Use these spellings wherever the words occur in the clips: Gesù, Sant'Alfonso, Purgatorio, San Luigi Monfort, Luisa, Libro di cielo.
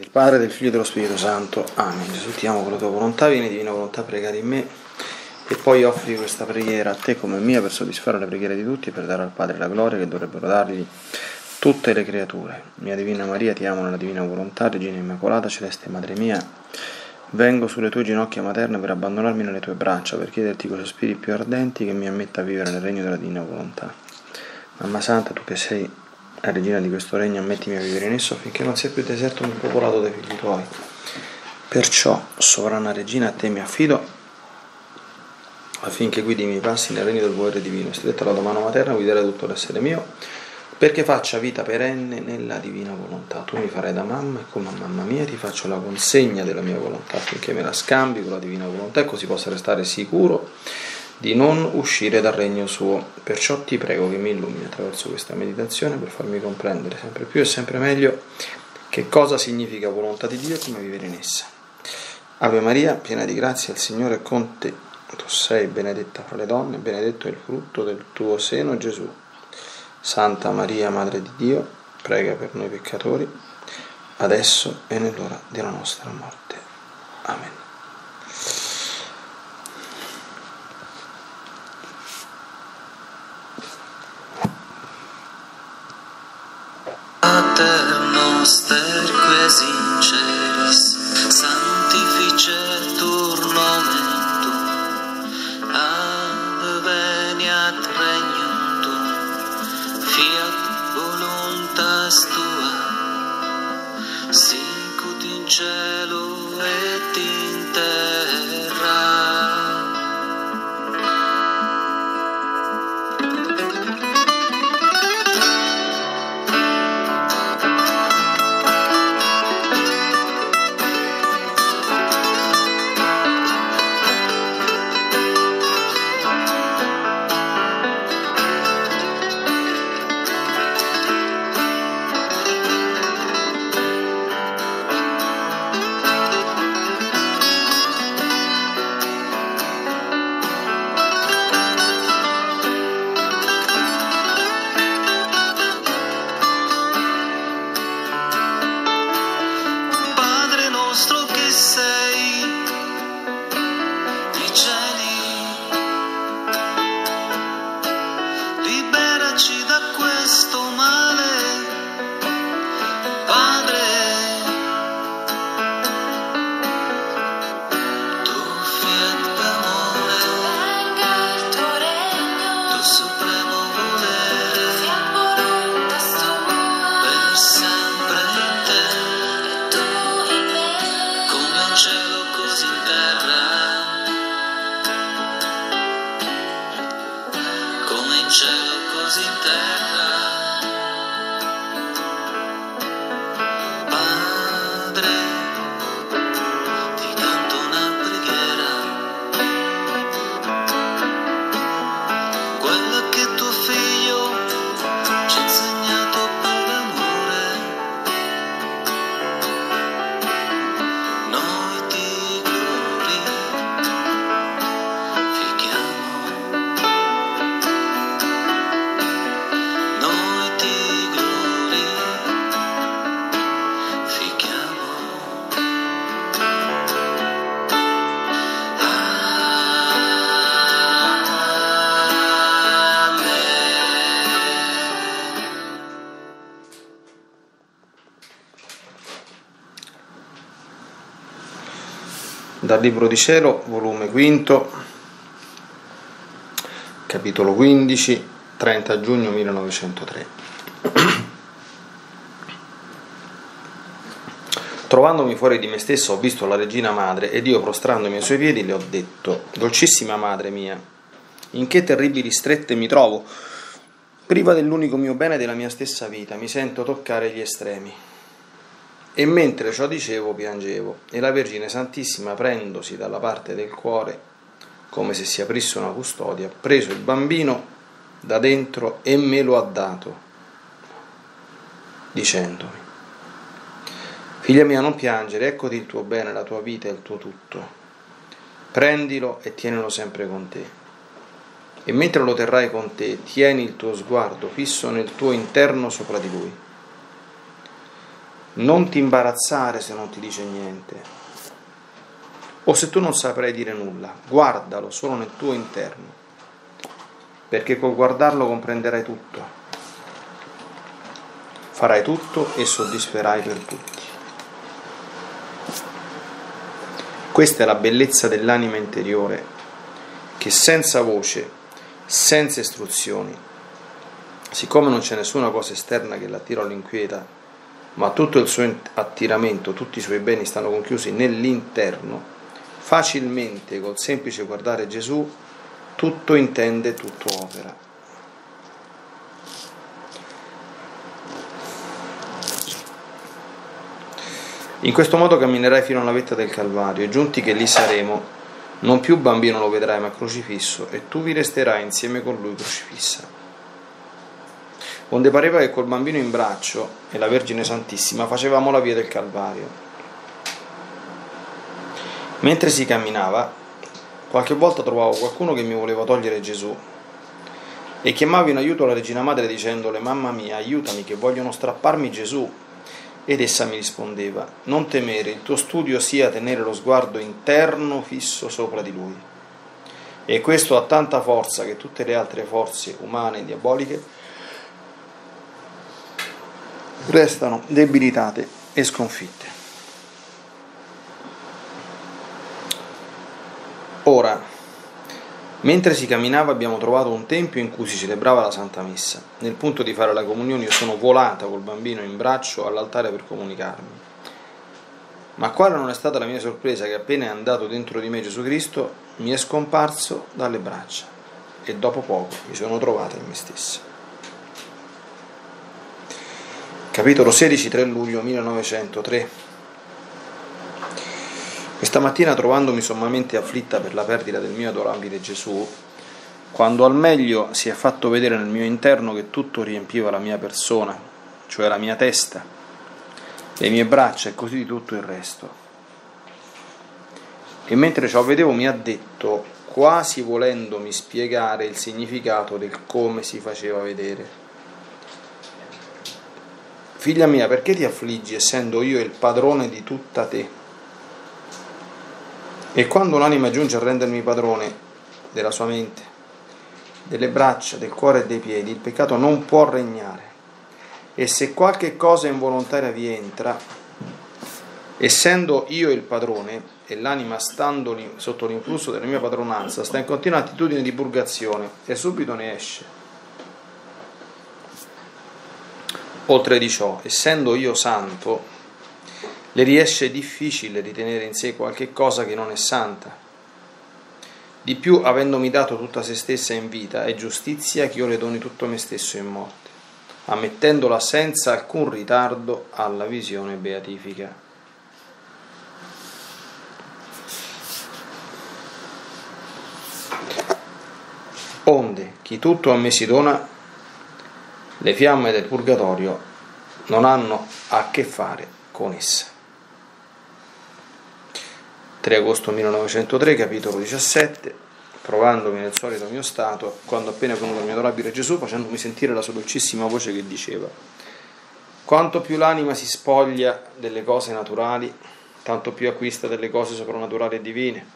del Padre, del Figlio e dello Spirito Santo. Amen. Gesù, ti amo con la tua volontà, vieni divina volontà, pregare in me e poi offri questa preghiera a te come mia per soddisfare la preghiera di tutti e per dare al Padre la gloria che dovrebbero dargli tutte le creature. Mia Divina Maria, ti amo nella Divina Volontà, Regina Immacolata, Celeste Madre mia, vengo sulle tue ginocchia materne per abbandonarmi nelle tue braccia, per chiederti con sospiri più ardenti che mi ammetta a vivere nel regno della Divina Volontà. Mamma Santa, tu che sei la regina di questo regno, ammettimi a vivere in esso affinché non sia più deserto ma popolato dai figli tuoi. Perciò, sovrana regina, a te mi affido affinché guidi i miei passi nel regno del volere divino. Stretta la tua mano materna, guiderai tutto l'essere mio perché faccia vita perenne nella divina volontà. Tu mi farai da mamma e come mamma mia ti faccio la consegna della mia volontà affinché me la scambi con la divina volontà e così possa restare sicuro di non uscire dal regno suo. Perciò ti prego che mi illumini attraverso questa meditazione per farmi comprendere sempre più e sempre meglio che cosa significa volontà di Dio e come vivere in essa. Ave Maria, piena di grazia, il Signore è con te. Tu sei benedetta fra le donne, benedetto è il frutto del tuo seno, Gesù. Santa Maria, Madre di Dio, prega per noi peccatori, adesso e nell'ora della nostra morte. Amen. Noster ques in celis, santificetur nomen tuum, adveniat regnum tuum, fiat voluntas tua, sicut in cielo et in terra. Dal Libro di Cielo, volume 5, capitolo 15, 30 giugno 1903. Trovandomi fuori di me stesso, ho visto la Regina Madre ed io, prostrandomi ai suoi piedi, le ho detto: dolcissima Madre mia, in che terribili strette mi trovo, priva dell'unico mio bene e della mia stessa vita, mi sento toccare gli estremi. E mentre ciò dicevo piangevo, e la Vergine Santissima, prendosi dalla parte del cuore, come se si aprisse una custodia, ha preso il bambino da dentro e me lo ha dato, dicendomi: figlia mia, non piangere, eccoti il tuo bene, la tua vita e il tuo tutto, prendilo e tienilo sempre con te. E mentre lo terrai con te, tieni il tuo sguardo fisso nel tuo interno sopra di lui. Non ti imbarazzare se non ti dice niente, o se tu non saprai dire nulla, guardalo solo nel tuo interno, perché col guardarlo comprenderai tutto, farai tutto e soddisferai per tutti. Questa è la bellezza dell'anima interiore, che senza voce, senza istruzioni, siccome non c'è nessuna cosa esterna che l'attira o l'inquieta, ma tutto il suo attiramento, tutti i suoi beni stanno conchiusi nell'interno, facilmente, col semplice guardare Gesù, tutto intende, tutto opera. In questo modo camminerai fino alla vetta del Calvario, e giunti che lì saremo, non più bambino lo vedrai, ma crocifisso, e tu vi resterai insieme con lui crocifissa. Onde pareva che col bambino in braccio e la Vergine Santissima facevamo la via del Calvario. Mentre si camminava, qualche volta trovavo qualcuno che mi voleva togliere Gesù e chiamava in aiuto la Regina Madre dicendole: «Mamma mia, aiutami che vogliono strapparmi Gesù». Ed essa mi rispondeva: «Non temere, il tuo studio sia tenere lo sguardo interno fisso sopra di lui». E questo ha tanta forza che tutte le altre forze umane e diaboliche restano debilitate e sconfitte. Ora, mentre si camminava abbiamo trovato un tempio in cui si celebrava la Santa Messa. Nel punto di fare la comunione io sono volata col bambino in braccio all'altare per comunicarmi. Ma quale non è stata la mia sorpresa che appena è andato dentro di me Gesù Cristo mi è scomparso dalle braccia e dopo poco mi sono trovata in me stessa. Capitolo 16, 3 luglio 1903. Questa mattina, trovandomi sommamente afflitta per la perdita del mio adorabile Gesù, quando al meglio si è fatto vedere nel mio interno che tutto riempiva la mia persona, cioè la mia testa, le mie braccia e così di tutto il resto. E mentre ciò vedevo mi ha detto, quasi volendomi spiegare il significato del come si faceva vedere: «Figlia mia, perché ti affliggi, essendo io il padrone di tutta te? E quando l'anima giunge a rendermi padrone della sua mente, delle braccia, del cuore e dei piedi, il peccato non può regnare. E se qualche cosa involontaria vi entra, essendo io il padrone, e l'anima stando sotto l'influsso della mia padronanza, sta in continua attitudine di purgazione e subito ne esce. Oltre di ciò, essendo io santo, le riesce difficile ritenere in sé qualche cosa che non è santa. Di più, avendomi dato tutta se stessa in vita, è giustizia che io le doni tutto me stesso in morte, ammettendola senza alcun ritardo alla visione beatifica». Onde, chi tutto a me si dona, le fiamme del purgatorio non hanno a che fare con essa. 3 agosto 1903, capitolo 17. Trovandomi nel solito mio stato, quando appena è venuto il mio adorabile Gesù, facendomi sentire la sua dolcissima voce che diceva: «Quanto più l'anima si spoglia delle cose naturali, tanto più acquista delle cose soprannaturali e divine.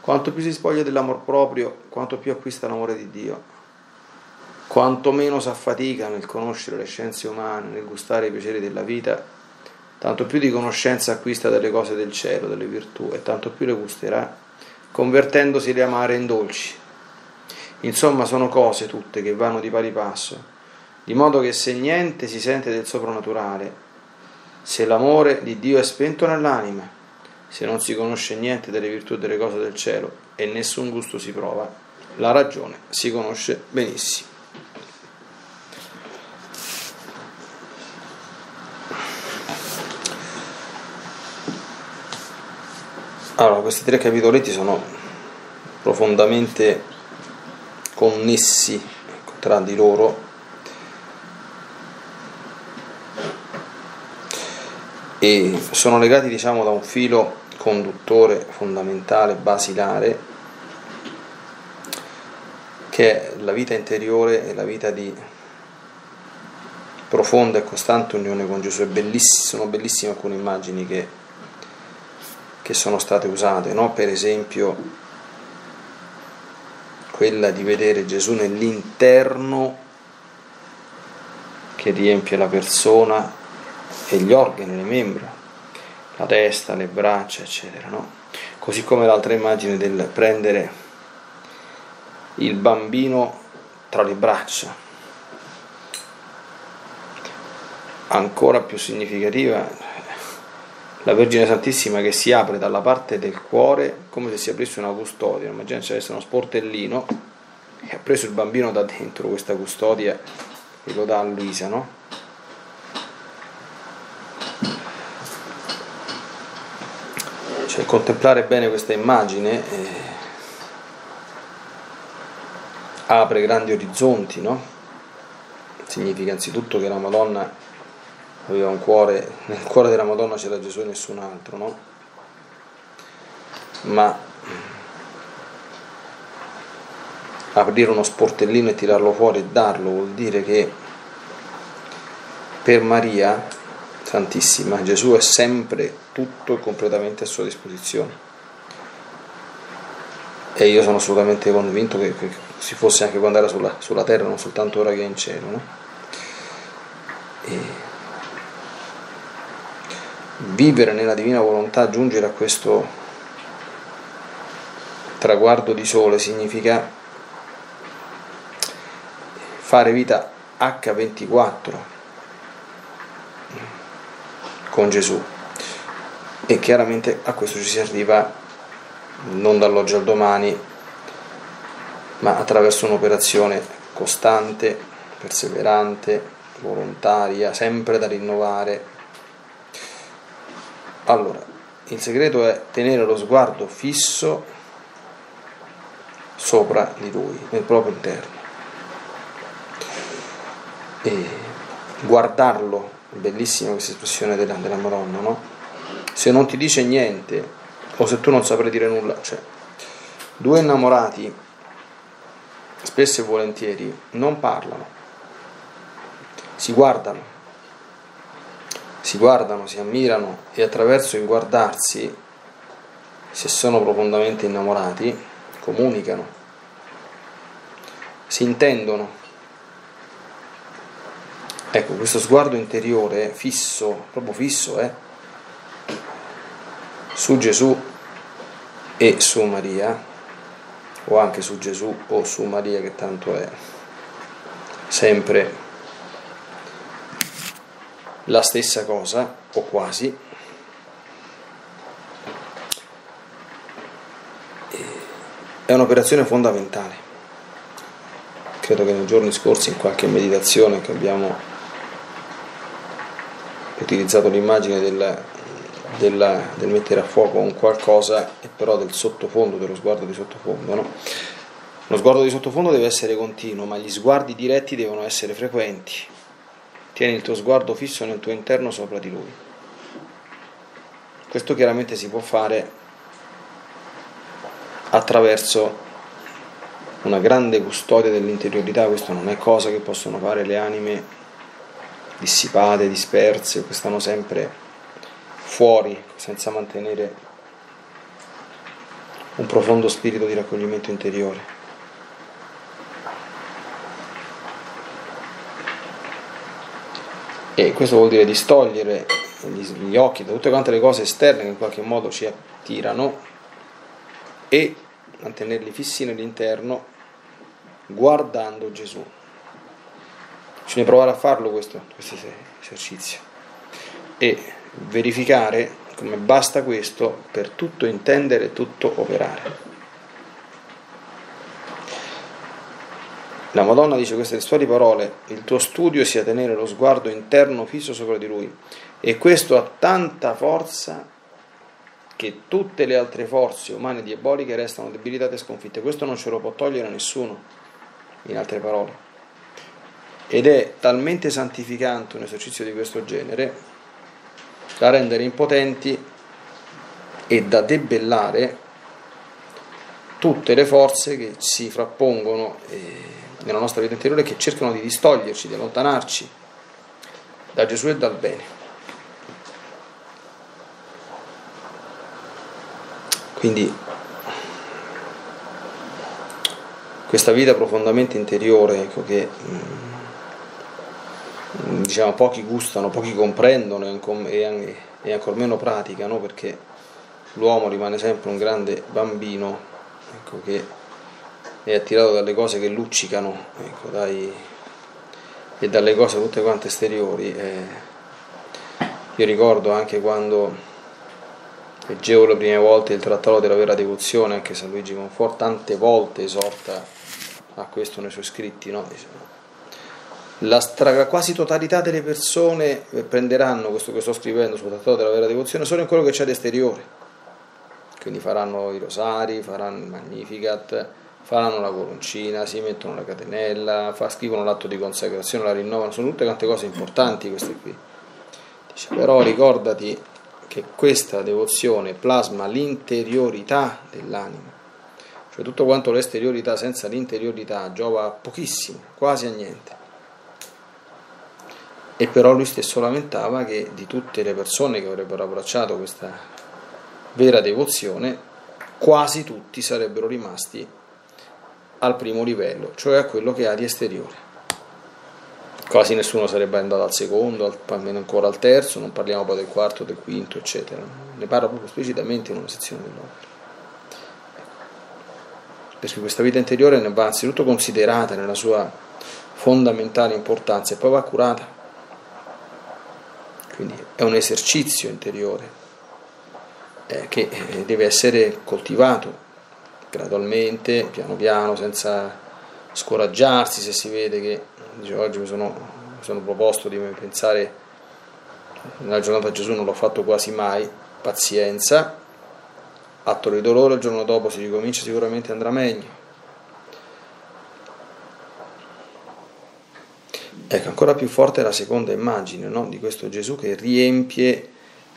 Quanto più si spoglia dell'amor proprio, quanto più acquista l'amore di Dio. Quanto meno s'affatica nel conoscere le scienze umane, nel gustare i piaceri della vita, tanto più di conoscenza acquista delle cose del cielo, delle virtù, e tanto più le gusterà, convertendosi le amare in dolci. Insomma, sono cose tutte che vanno di pari passo, di modo che se niente si sente del soprannaturale, se l'amore di Dio è spento nell'anima, se non si conosce niente delle virtù e delle cose del cielo, e nessun gusto si prova, la ragione si conosce benissimo». Allora, questi 3 capitoletti sono profondamente connessi tra di loro e sono legati, diciamo, da un filo conduttore fondamentale, basilare, che è la vita interiore e la vita di profonda e costante unione con Gesù. Sono bellissime alcune immagini che sono state usate, no? Per esempio quella di vedere Gesù nell'interno che riempie la persona e gli organi, le membra, la testa, le braccia, eccetera, no? Così come l'altra immagine del prendere il bambino tra le braccia, ancora più significativa la Vergine Santissima che si apre dalla parte del cuore come se si aprisse una custodia. Immaginate se avesse uno sportellino e ha preso il bambino da dentro questa custodia e lo dà a Luisa, no? Cioè, contemplare bene questa immagine apre grandi orizzonti, no? Significa anzitutto che la Madonna aveva un cuore, nel cuore della Madonna c'era Gesù e nessun altro, no? Ma aprire uno sportellino e tirarlo fuori e darlo vuol dire che per Maria Santissima Gesù è sempre tutto e completamente a sua disposizione, e io sono assolutamente convinto che si fosse anche quando era sulla terra, non soltanto ora che è in cielo, no? E vivere nella divina volontà, giungere a questo traguardo di sole, significa fare vita H24 con Gesù, e chiaramente a questo ci si arriva non dall'oggi al domani, ma attraverso un'operazione costante, perseverante, volontaria, sempre da rinnovare. Allora, il segreto è tenere lo sguardo fisso sopra di Lui, nel proprio interno, e guardarlo. Bellissima questa espressione della Madonna, no? Se non ti dice niente, o se tu non saprai dire nulla, cioè, due innamorati spesso e volentieri non parlano, si guardano, si ammirano, e attraverso il guardarsi, se sono profondamente innamorati, comunicano, si intendono. Ecco, questo sguardo interiore fisso, proprio fisso, su Gesù e su Maria, o anche su Gesù o su Maria, che tanto è sempre la stessa cosa, o quasi, è un'operazione fondamentale. Credo che nei giorni scorsi, in qualche meditazione che abbiamo utilizzato, l'immagine del mettere a fuoco un qualcosa, e però del sottofondo, dello sguardo di sottofondo, no? Lo sguardo di sottofondo deve essere continuo, ma gli sguardi diretti devono essere frequenti. Tieni il tuo sguardo fisso nel tuo interno sopra di Lui. Questo chiaramente si può fare attraverso una grande custodia dell'interiorità. Questo non è cosa che possono fare le anime dissipate, disperse, che stanno sempre fuori, senza mantenere un profondo spirito di raccoglimento interiore. E questo vuol dire distogliere gli occhi da tutte quante le cose esterne che in qualche modo ci attirano e mantenerli fissi nell'interno, guardando Gesù. Bisogna provare a farlo questo esercizio e verificare come basta questo per tutto intendere e tutto operare. La Madonna dice queste testuali parole: il tuo studio sia tenere lo sguardo interno fisso sopra di Lui, e questo ha tanta forza che tutte le altre forze umane e diaboliche restano debilitate e sconfitte. Questo non ce lo può togliere nessuno, in altre parole, ed è talmente santificante un esercizio di questo genere da rendere impotenti e da debellare tutte le forze che si frappongono nella nostra vita interiore, che cercano di distoglierci, di allontanarci da Gesù e dal bene. Quindi questa vita profondamente interiore, ecco, che diciamo pochi gustano, pochi comprendono e ancor meno praticano, perché l'uomo rimane sempre un grande bambino, ecco, che è attirato dalle cose che luccicano, ecco, e dalle cose tutte quante esteriori. Io ricordo anche quando leggevo le prime volte il trattato della vera devozione, anche San Luigi Monfort tante volte esorta a questo nei suoi scritti, no? La quasi totalità delle persone prenderanno questo che sto scrivendo sul trattato della vera devozione solo in quello che c'è d'esteriore, quindi faranno i rosari, faranno il Magnificat, faranno la coroncina, si mettono la catenella, scrivono l'atto di consacrazione, la rinnovano, sono tutte quante cose importanti queste qui. Dice, però ricordati che questa devozione plasma l'interiorità dell'anima, cioè tutto quanto l'esteriorità senza l'interiorità giova a pochissimo, quasi a niente. E però lui stesso lamentava che di tutte le persone che avrebbero abbracciato questa vera devozione, quasi tutti sarebbero rimasti al primo livello, cioè a quello che ha di esteriore. Quasi nessuno sarebbe andato al secondo, almeno ancora al terzo, non parliamo poi del quarto, del quinto, eccetera. Ne parla proprio esplicitamente in una sezione dell'opera. Perché questa vita interiore ne va anzitutto considerata nella sua fondamentale importanza e poi va curata. Quindi è un esercizio interiore che deve essere coltivato gradualmente, piano piano, senza scoraggiarsi se si vede che, dicevo, oggi mi sono proposto di pensare nella giornata a Gesù, non l'ho fatto quasi mai, pazienza, atto di dolore, il giorno dopo si ricomincia, sicuramente andrà meglio. Ecco, ancora più forte è la seconda immagine, no? Di questo Gesù che riempie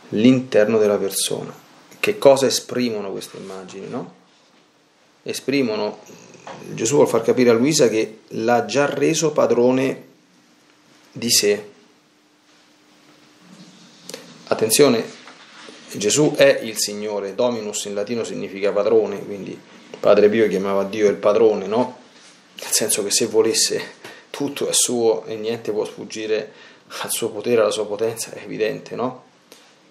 l'interno della persona. Che cosa esprimono queste immagini, no? Gesù vuol far capire a Luisa che l'ha già reso padrone di sé. Attenzione, Gesù è il Signore, Dominus in latino significa padrone, quindi Padre Pio chiamava Dio il padrone, no? Nel senso che se volesse tutto è suo e niente può sfuggire al suo potere, alla sua potenza, è evidente, no?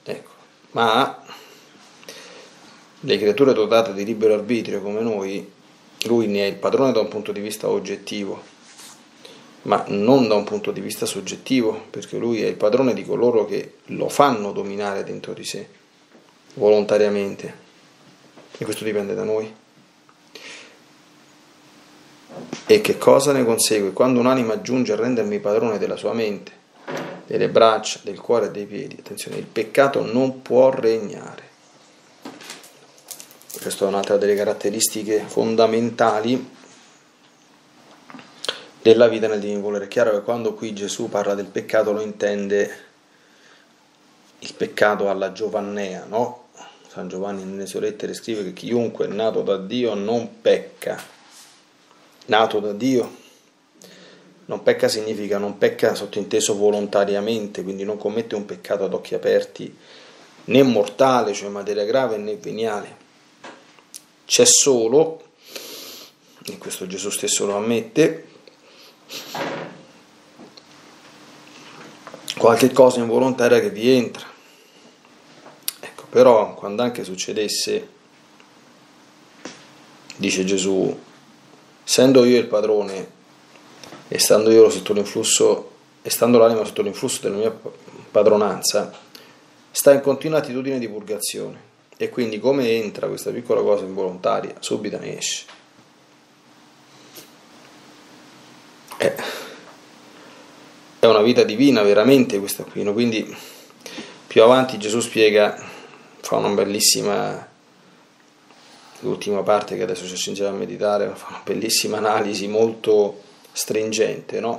Ecco, ma le creature dotate di libero arbitrio come noi, lui ne è il padrone da un punto di vista oggettivo, ma non da un punto di vista soggettivo, perché lui è il padrone di coloro che lo fanno dominare dentro di sé, volontariamente, e questo dipende da noi. E che cosa ne consegue? Quando un'anima giunge a rendermi padrone della sua mente, delle braccia, del cuore e dei piedi, attenzione, il peccato non può regnare. Questa è un'altra delle caratteristiche fondamentali della vita nel divino volere. È chiaro che quando qui Gesù parla del peccato lo intende il peccato alla giovannea, no? San Giovanni nelle sue lettere scrive che chiunque è nato da Dio non pecca. Nato da Dio non pecca significa non pecca sottinteso volontariamente, quindi non commette un peccato ad occhi aperti, né mortale, cioè materia grave, né veniale. C'è solo, e questo Gesù stesso lo ammette, qualche cosa involontaria che vi entra. Ecco, però quando anche succedesse, dice Gesù, essendo io il padrone e stando io sotto l'influsso, e stando l'anima sotto l'influsso della mia padronanza, sta in continua attitudine di purgazione. E quindi come entra questa piccola cosa involontaria, subito ne esce. È una vita divina veramente questa qui, no? Quindi più avanti Gesù spiega, fa una bellissima, l'ultima parte che adesso ci accingiamo a meditare, fa una bellissima analisi molto stringente, no?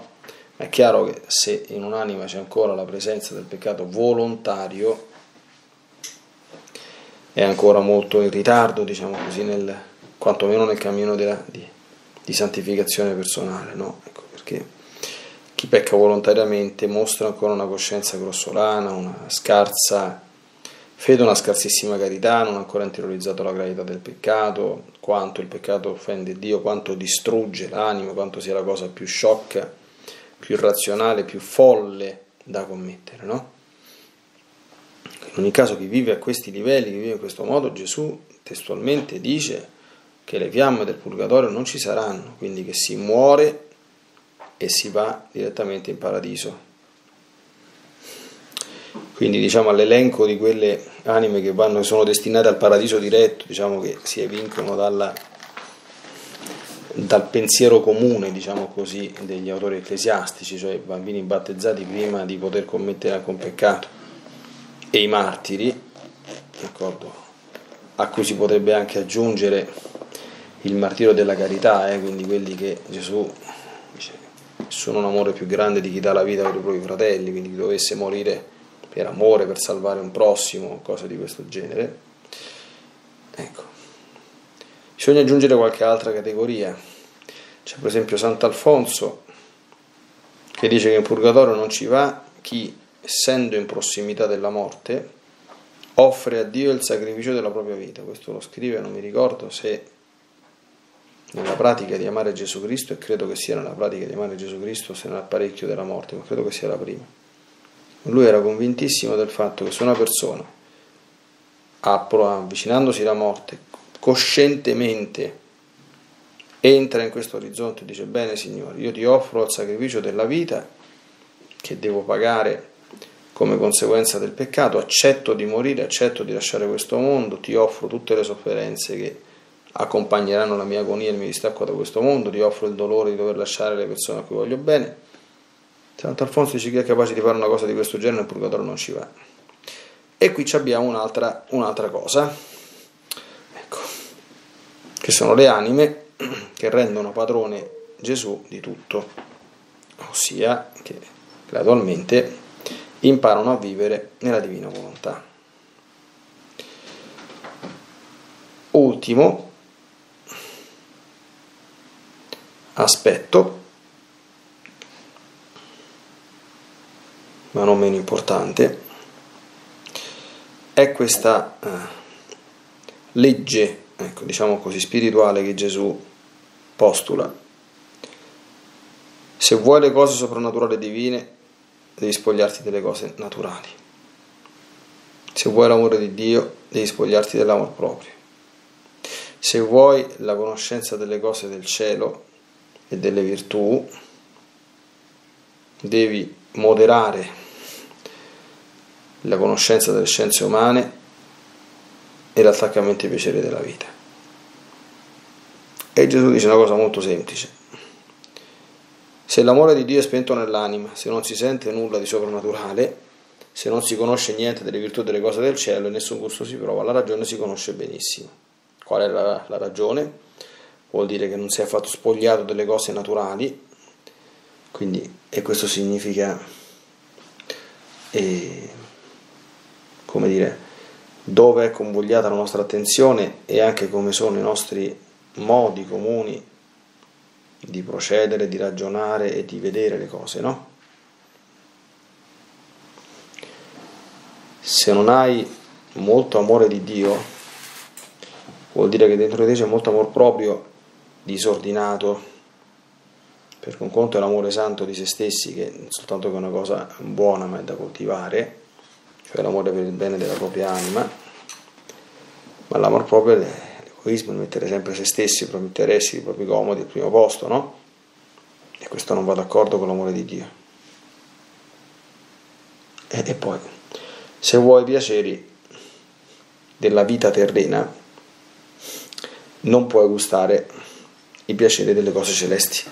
Ma è chiaro che se in un'anima c'è ancora la presenza del peccato volontario, è ancora molto in ritardo, diciamo così, quantomeno nel cammino di santificazione personale, no? Ecco, perché Chi pecca volontariamente mostra ancora una coscienza grossolana, una scarsa fede, una scarsissima carità, non ha ancora interiorizzato la gravità del peccato, quanto il peccato offende Dio, quanto distrugge l'animo, quanto sia la cosa più sciocca, più irrazionale, più folle da commettere, no? In ogni caso, chi vive a questi livelli, chi vive in questo modo, Gesù testualmente dice che le fiamme del purgatorio non ci saranno, quindi che si muore e si va direttamente in paradiso. Quindi, diciamo, all'elenco di quelle anime che vanno, sono destinate al paradiso diretto, diciamo che si evincono dal pensiero comune, diciamo così, degli autori ecclesiastici, cioè i bambini battezzati prima di poter commettere anche un peccato, e i martiri, d'accordo, a cui si potrebbe anche aggiungere il martirio della carità, quindi quelli che Gesù dice sono un amore più grande di chi dà la vita per i propri fratelli, quindi chi dovesse morire per amore, per salvare un prossimo, cose di questo genere. Ecco, bisogna aggiungere qualche altra categoria. C'è per esempio Sant'Alfonso che dice che in purgatorio non ci va chi, essendo in prossimità della morte, offre a Dio il sacrificio della propria vita. Questo lo scrive, non mi ricordo se nella pratica di amare Gesù Cristo, e credo che sia nella pratica di amare Gesù Cristo, se nell'apparecchio della morte, ma credo che sia la prima. Lui era convintissimo del fatto che se una persona, avvicinandosi alla morte, coscientemente entra in questo orizzonte e dice: bene Signore, io ti offro il sacrificio della vita che devo pagare come conseguenza del peccato, accetto di morire, accetto di lasciare questo mondo, ti offro tutte le sofferenze che accompagneranno la mia agonia e il mio distacco da questo mondo, ti offro il dolore di dover lasciare le persone a cui voglio bene. Sant'Alfonso dice che è capace di fare una cosa di questo genere il purgatorio non ci va. E qui abbiamo un'altra cosa, ecco, che sono le anime che rendono padrone Gesù di tutto, ossia che gradualmente imparano a vivere nella divina volontà. Ultimo aspetto, ma non meno importante, è questa legge, ecco, diciamo così, spirituale che Gesù postula. Se vuoi le cose soprannaturali divine, devi spogliarti delle cose naturali. Se vuoi l'amore di Dio, devi spogliarti dell'amor proprio. Se vuoi la conoscenza delle cose del cielo e delle virtù, devi moderare la conoscenza delle scienze umane e l'attaccamento ai piaceri della vita. E Gesù dice una cosa molto semplice: se l'amore di Dio è spento nell'anima, se non si sente nulla di soprannaturale, se non si conosce niente delle virtù delle cose del cielo e nessun gusto si prova, la ragione si conosce benissimo. Qual è la ragione? Vuol dire che non si è affatto spogliato delle cose naturali, quindi, e questo significa come dire, dove è convogliata la nostra attenzione e anche come sono i nostri modi comuni di procedere, di ragionare e di vedere le cose, no? Se non hai molto amore di Dio, vuol dire che dentro di te c'è molto amor proprio disordinato, perché un conto è l'amore santo di se stessi, che non soltanto che è una cosa buona ma è da coltivare, cioè l'amore per il bene della propria anima, ma l'amor proprio è l'egoismo, il mettere sempre se stessi, i propri interessi, i propri comodi al primo posto, no? E questo non va d'accordo con l'amore di Dio. E poi, se vuoi i piaceri della vita terrena, non puoi gustare i piaceri delle cose celesti,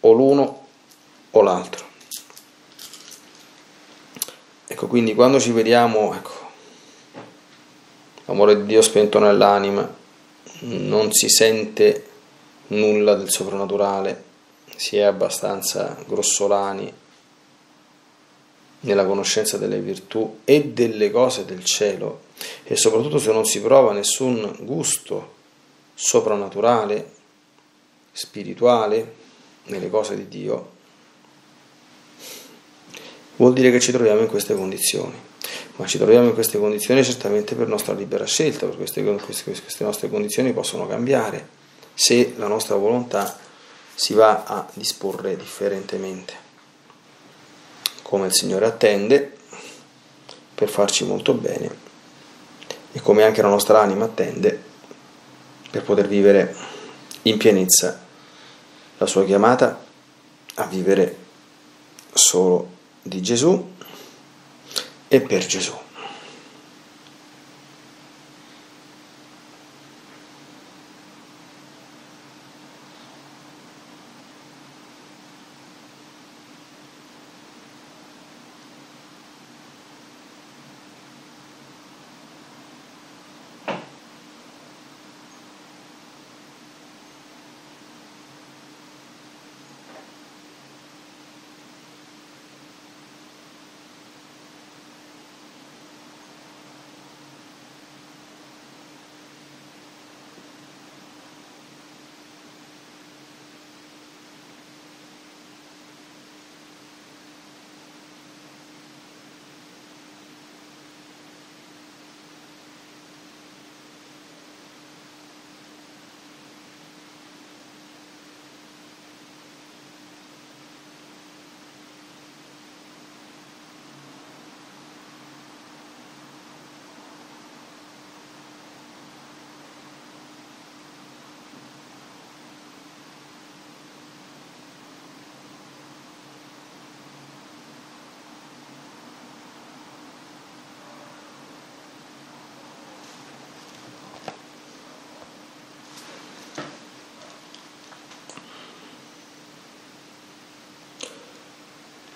o l'uno o l'altro. Ecco, quindi quando ci vediamo, ecco, l'amore di Dio spento nell'anima, non si sente nulla del soprannaturale, si è abbastanza grossolani nella conoscenza delle virtù e delle cose del cielo, e soprattutto se non si prova nessun gusto soprannaturale, spirituale, nelle cose di Dio, vuol dire che ci troviamo in queste condizioni, ma ci troviamo in queste condizioni certamente per nostra libera scelta, perché queste nostre condizioni possono cambiare se la nostra volontà si va a disporre differentemente, come il Signore attende per farci molto bene e come anche la nostra anima attende per poter vivere in pienezza la sua chiamata a vivere solo di Gesù e per Gesù.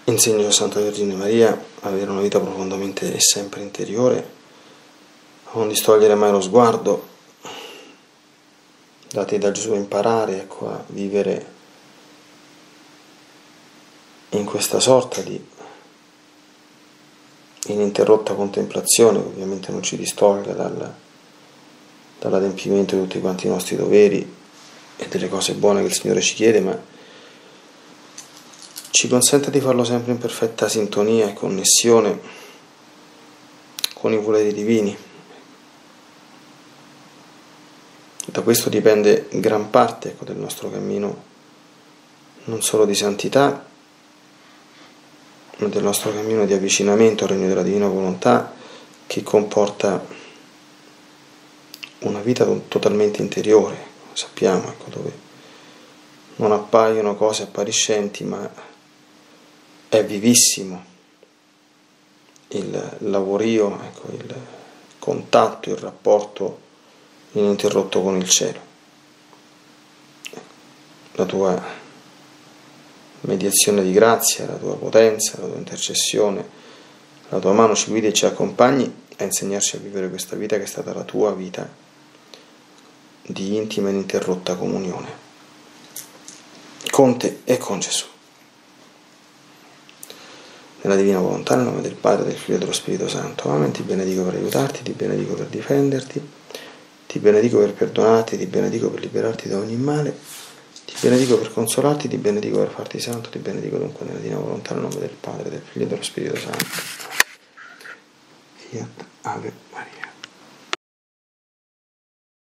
Insegno a Santa Vergine Maria a avere una vita profondamente e sempre interiore, a non distogliere mai lo sguardo, date da Gesù a imparare, ecco, a vivere in questa sorta di ininterrotta contemplazione, che ovviamente non ci distoglie dall'adempimento di tutti quanti i nostri doveri e delle cose buone che il Signore ci chiede, ma ci consente di farlo sempre in perfetta sintonia e connessione con i voleri divini. Da questo dipende gran parte, ecco, del nostro cammino, non solo di santità, ma del nostro cammino di avvicinamento al regno della divina volontà, che comporta una vita totalmente interiore, sappiamo, ecco, dove non appaiono cose appariscenti, ma è vivissimo il lavorio, ecco, il contatto, il rapporto ininterrotto con il cielo. La tua mediazione di grazia, la tua potenza, la tua intercessione, la tua mano ci guidi e ci accompagni a insegnarci a vivere questa vita che è stata la tua vita di intima e ininterrotta comunione con te e con Gesù. Nella divina volontà, nel nome del Padre, del Figlio e dello Spirito Santo. Amen. Ti benedico per aiutarti, ti benedico per difenderti, ti benedico per perdonarti, ti benedico per liberarti da ogni male, ti benedico per consolarti, ti benedico per farti santo, ti benedico dunque nella divina volontà, nel nome del Padre, del Figlio e dello Spirito Santo. Fiat Ave Maria.